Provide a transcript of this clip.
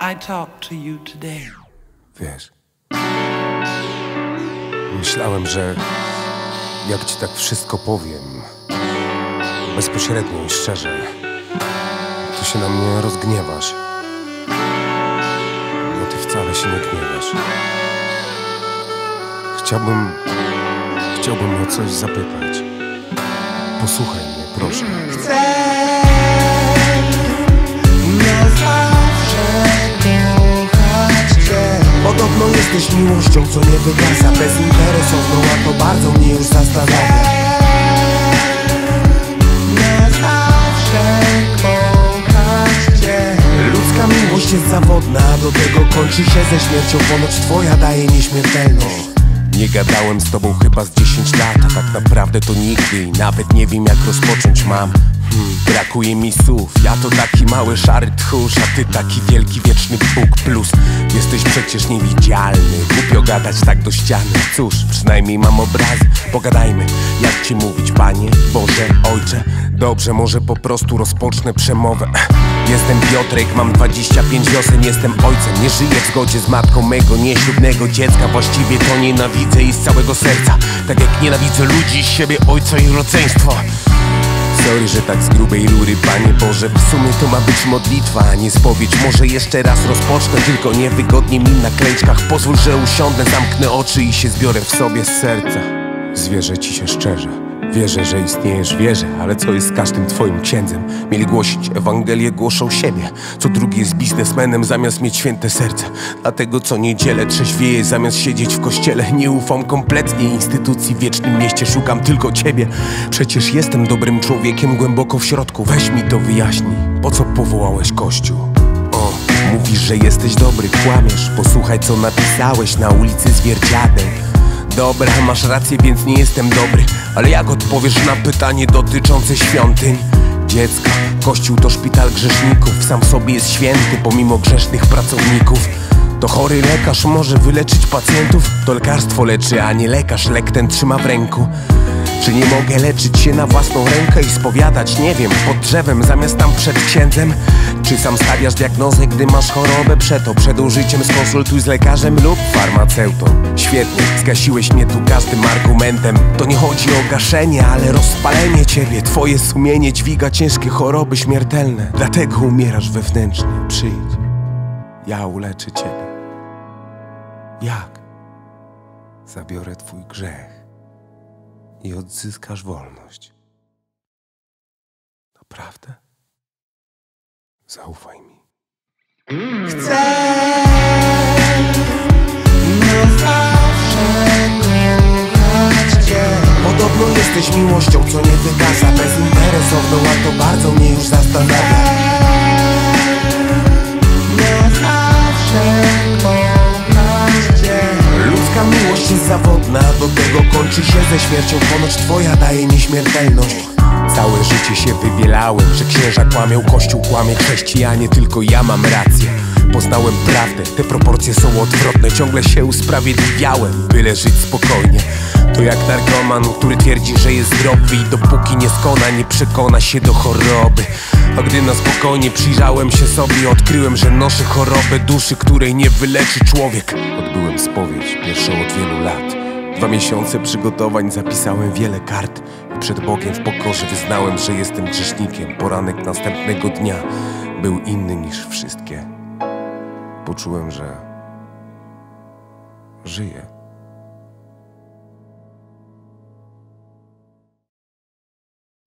I talked to you today. Wiesz, myślałem, że jak ci tak wszystko powiem, bezpośrednio i szczerze, to się na mnie rozgniewasz. No ty wcale się nie gniewasz. Chciałbym o coś zapytać. Posłuchaj mnie, proszę. Podobno jesteś miłością, co nie wygasa, bezinteresowną, a to bardzo mnie już zastanawia. Na zawsze kochać Cię. Ludzka miłość jest zawodna, a do tego kończy się ze śmiercią. Ponoć twoja daje nieśmiertelność. Nie gadałem z tobą chyba z 10 lat, a tak naprawdę to nigdy i nawet nie wiem, jak rozpocząć mam. Brakuje mi słów, ja to taki mały szary tchórz, a ty taki wielki wieczny Bóg plus. Jesteś przecież niewidzialny, głupio gadać tak do ściany. Cóż, przynajmniej mam obrazy, pogadajmy, jak ci mówić, Panie, Boże, Ojcze. Dobrze, może po prostu rozpocznę przemowę. Jestem Piotrek, mam 25 wiosen, jestem ojcem. Nie żyję w zgodzie z matką mego nieślubnego dziecka. Właściwie to nienawidzę i z całego serca, tak jak nienawidzę ludzi, siebie, ojca i rodzeństwa. Sorry, że tak z grubej rury, Panie Boże. W sumie to ma być modlitwa, a nie spowiedź. Może jeszcze raz rozpocznę, tylko niewygodnie mi na klęczkach. Pozwól, że usiądę, zamknę oczy i się zbiorę w sobie z serca. Zwierzę ci się szczerze, wierzę, że istniejesz, wierzę. Ale co jest z każdym twoim księdzem? Mieli głosić Ewangelię, głoszą siebie. Co drugi jest biznesmenem, zamiast mieć święte serce. Dlatego co niedzielę trzeźwieję, zamiast siedzieć w kościele. Nie ufam kompletnie instytucji, w wiecznym mieście szukam tylko ciebie. Przecież jestem dobrym człowiekiem głęboko w środku. Weź mi to wyjaśnij, po co powołałeś Kościół? O, mówisz, że jesteś dobry, kłamiesz. Posłuchaj, co napisałeś na ulicy Zwierciadeł. Dobra, masz rację, więc nie jestem dobry. Ale jak odpowiesz na pytanie dotyczące świątyń? Dziecka, kościół to szpital grzeszników. Sam w sobie jest święty, pomimo grzesznych pracowników. To chory lekarz może wyleczyć pacjentów. To lekarstwo leczy, a nie lekarz. Lek ten trzyma w ręku. Czy nie mogę leczyć się na własną rękę i spowiadać, nie wiem, pod drzewem zamiast tam przed księdzem? Czy sam stawiasz diagnozę, gdy masz chorobę? Przeto przed użyciem skonsultuj z lekarzem lub farmaceutą. Świetnie, zgasiłeś mnie tu każdym argumentem. To nie chodzi o gaszenie, ale rozpalenie ciebie. Twoje sumienie dźwiga ciężkie choroby śmiertelne. Dlatego umierasz wewnętrznie. Przyjdź, ja uleczę ciebie. Jak? Zabiorę twój grzech i odzyskasz wolność. Naprawdę? Zaufaj mi. Chcę na zawsze kochać Cię. Podobno jesteś miłością, co nie wygasa, bezinteresowną, a to bardzo mnie już zastanawia. Na zawsze kochać Cię. Ludzka miłość jest zawodna, do tego kończy się ze śmiercią. Ponoć twoja daje nieśmiertelność. Całe życie się wywielałem, że księża kłamią, kościół kłamie, chrześcijanie, tylko ja mam rację. Poznałem prawdę, te proporcje są odwrotne. Ciągle się usprawiedliwiałem, byle żyć spokojnie. To jak narkoman, który twierdzi, że jest zdrowy i dopóki nie skona, nie przekona się do choroby. A gdy na spokojnie przyjrzałem się sobie, odkryłem, że noszę chorobę duszy, której nie wyleczy człowiek. Odbyłem spowiedź, pierwszą od wielu lat. 2 miesiące przygotowań, zapisałem wiele kart. Przed Bogiem w pokorze wyznałem, że jestem grzesznikiem. Poranek następnego dnia był inny niż wszystkie. Poczułem, że żyję.